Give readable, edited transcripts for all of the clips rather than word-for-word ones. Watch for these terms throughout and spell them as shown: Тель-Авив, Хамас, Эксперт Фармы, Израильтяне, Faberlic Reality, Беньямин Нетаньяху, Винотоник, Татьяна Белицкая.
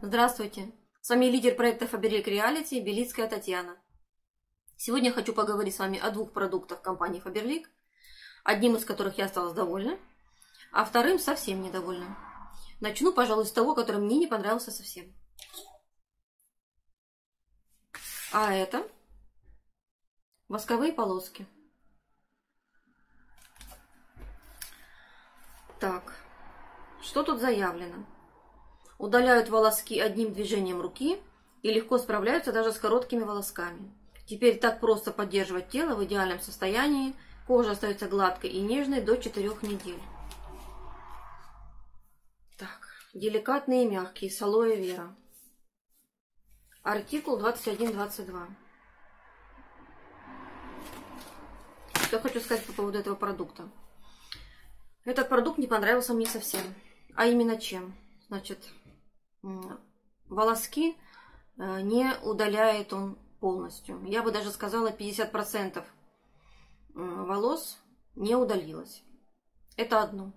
Здравствуйте! С вами лидер проекта Faberlic Reality Белицкая Татьяна. Сегодня хочу поговорить с вами о двух продуктах компании Faberlic, одним из которых я осталась довольна, а вторым совсем недовольна. Начну, пожалуй, с того, который мне не понравился совсем. А это восковые полоски. Так, что тут заявлено? Удаляют волоски одним движением руки и легко справляются даже с короткими волосками. Теперь так просто поддерживать тело в идеальном состоянии. Кожа остается гладкой и нежной до 4 недель. Так, деликатные и мягкие с алоэ вера. Артикул 21-22. Что хочу сказать по поводу этого продукта. Этот продукт не понравился мне совсем. А именно чем? Значит, волоски не удаляет он полностью. Я бы даже сказала, 50% волос не удалилось. Это одно.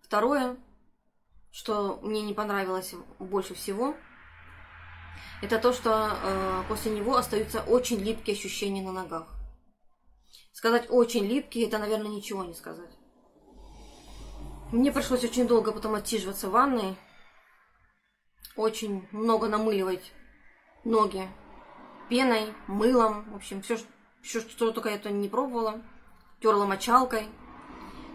Второе, что мне не понравилось больше всего, это то, что после него остаются очень липкие ощущения на ногах. Сказать «очень липкие» – это, наверное, ничего не сказать. Мне пришлось очень долго потом отсиживаться в ванной, очень много намыливать ноги пеной, мылом, в общем, все что только я не пробовала, терла мочалкой,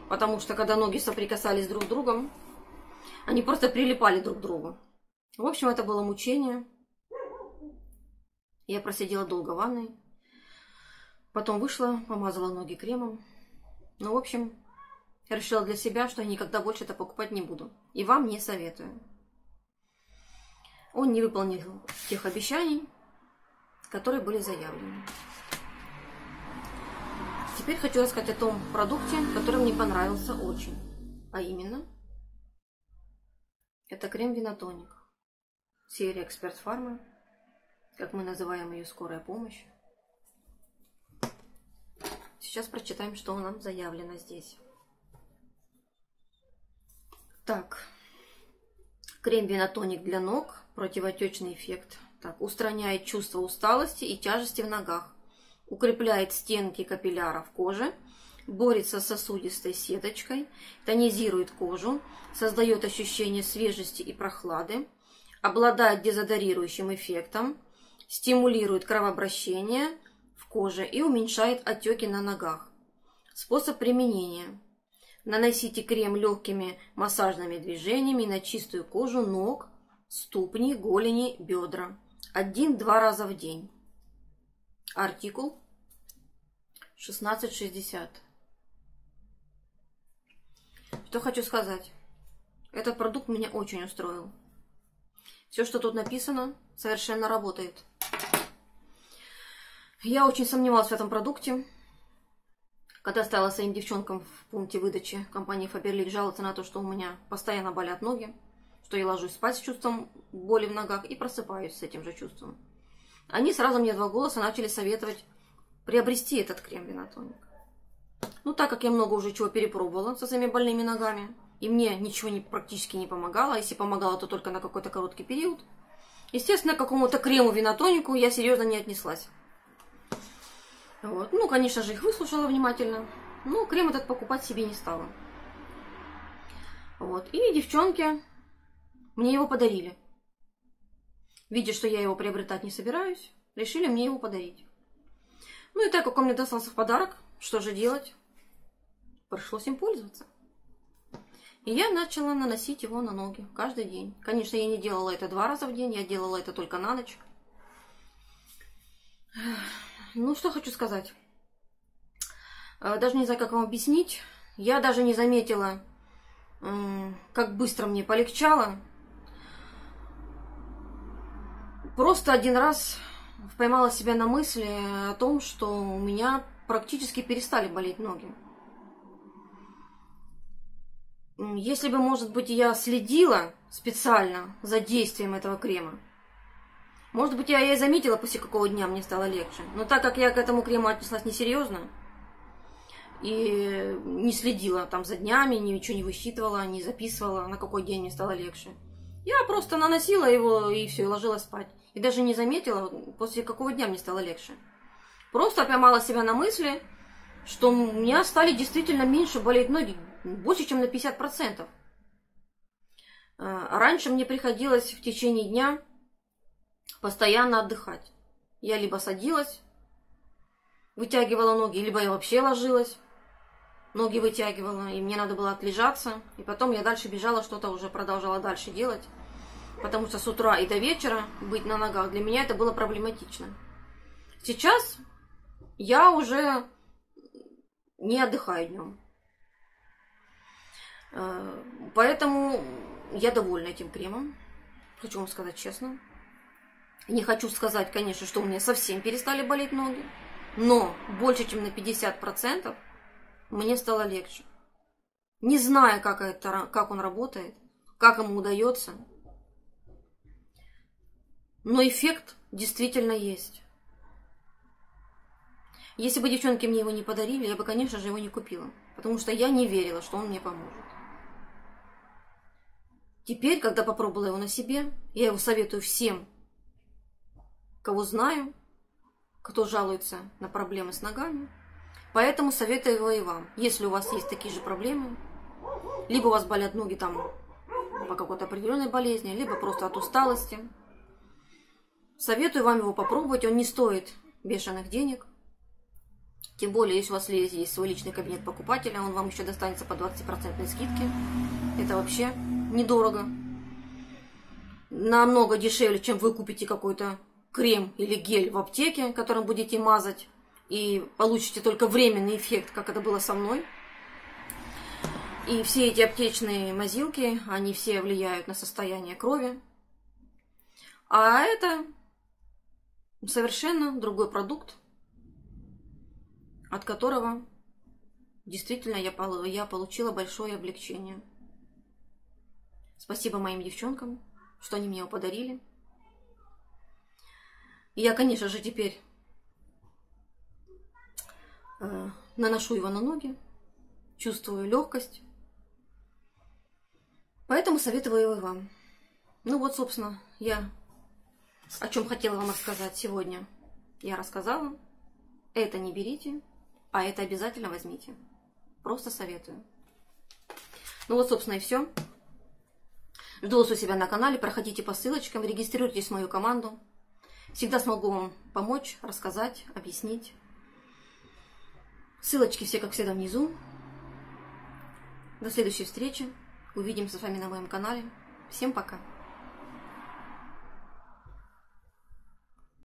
потому что когда ноги соприкасались друг с другом, они просто прилипали друг к другу. В общем, это было мучение. Я просидела долго в ванной, потом вышла, помазала ноги кремом, ну, в общем... Я решила для себя, что я никогда больше это покупать не буду. И вам не советую. Он не выполнил тех обещаний, которые были заявлены. Теперь хочу рассказать о том продукте, который мне понравился очень. А именно, это крем Винотоник. Серия Эксперт Фармы. Как мы называем ее, скорая помощь. Сейчас прочитаем, что нам заявлено здесь. Так, крем Винотоник для ног, противоотечный эффект. Так, устраняет чувство усталости и тяжести в ногах, укрепляет стенки капилляров кожи, борется с сосудистой сеточкой, тонизирует кожу, создает ощущение свежести и прохлады, обладает дезодорирующим эффектом, стимулирует кровообращение в коже и уменьшает отеки на ногах. Способ применения. Наносите крем легкими массажными движениями на чистую кожу ног, ступни, голени, бедра. 1-2 раза в день. Артикул 1660. Что хочу сказать. Этот продукт меня очень устроил. Все, что тут написано, совершенно работает. Я очень сомневалась в этом продукте. Когда стала своим девчонкам в пункте выдачи, компании Faberlic жаловаться на то, что у меня постоянно болят ноги, что я ложусь спать с чувством боли в ногах и просыпаюсь с этим же чувством. Они сразу мне в два голоса начали советовать приобрести этот крем Винотоник. Ну, так как я много уже чего перепробовала со своими больными ногами, и мне ничего практически не помогало, если помогало, то только на какой-то короткий период, естественно, к какому-то крему Винотонику я серьезно не отнеслась. Вот. Ну, конечно же, их выслушала внимательно, но крем этот покупать себе не стала. Вот. И девчонки мне его подарили. Видя, что я его приобретать не собираюсь, решили мне его подарить. Ну и так как он мне достался в подарок, что же делать? Пришлось им пользоваться. И я начала наносить его на ноги каждый день. Конечно, я не делала это 2 раза в день, я делала это только на ночь. Ну, что хочу сказать. Даже не знаю, как вам объяснить. Я даже не заметила, как быстро мне полегчало. Просто один раз поймала себя на мысли о том, что у меня практически перестали болеть ноги. Если бы, может быть, я следила специально за действием этого крема, может быть, я и заметила, после какого дня мне стало легче. Но так как я к этому крему отнеслась несерьезно и не следила там за днями, ничего не высчитывала, не записывала, на какой день мне стало легче, Я просто наносила его и все, и ложилась спать. И даже не заметила, после какого дня мне стало легче. Просто поймала себя на мысли, что у меня стали действительно меньше болеть ноги, больше, чем на 50%. Раньше мне приходилось в течение дня постоянно отдыхать. Я либо садилась, вытягивала ноги, либо я вообще ложилась, ноги вытягивала, и мне надо было отлежаться. И потом я дальше бежала, что-то уже продолжала дальше делать. Потому что с утра и до вечера быть на ногах для меня это было проблематично. Сейчас я уже не отдыхаю днем. Поэтому я довольна этим кремом. Хочу вам сказать честно. Не хочу сказать, конечно, что у меня совсем перестали болеть ноги. Но больше, чем на 50% мне стало легче. Не знаю, как он работает, как ему удается. Но эффект действительно есть. Если бы девчонки мне его не подарили, я бы, конечно же, его не купила. Потому что я не верила, что он мне поможет. Теперь, когда попробовала его на себе, я его советую всем, кого знаю, кто жалуется на проблемы с ногами. Поэтому советую его и вам. Если у вас есть такие же проблемы, либо у вас болят ноги там по какой-то определенной болезни, либо просто от усталости, советую вам его попробовать. Он не стоит бешеных денег. Тем более, если у вас есть свой личный кабинет покупателя, он вам еще достанется по 20% скидке. Это вообще недорого. Намного дешевле, чем вы купите какой-то крем или гель в аптеке, которым будете мазать и получите только временный эффект, как это было со мной. И все эти аптечные мазилки, они все влияют на состояние крови. А это совершенно другой продукт, от которого действительно я получила большое облегчение. Спасибо моим девчонкам, что они мне его подарили. И я, конечно же, теперь наношу его на ноги, чувствую легкость. Поэтому советую его и вам. Ну вот, собственно, я о чем хотела вам рассказать сегодня. Я рассказала. Это не берите, а это обязательно возьмите. Просто советую. Ну вот, собственно, и все. Жду вас у себя на канале. Проходите по ссылочкам, регистрируйтесь в мою команду. Всегда смогу вам помочь, рассказать, объяснить. Ссылочки все, как всегда, внизу. До следующей встречи. Увидимся с вами на моем канале. Всем пока.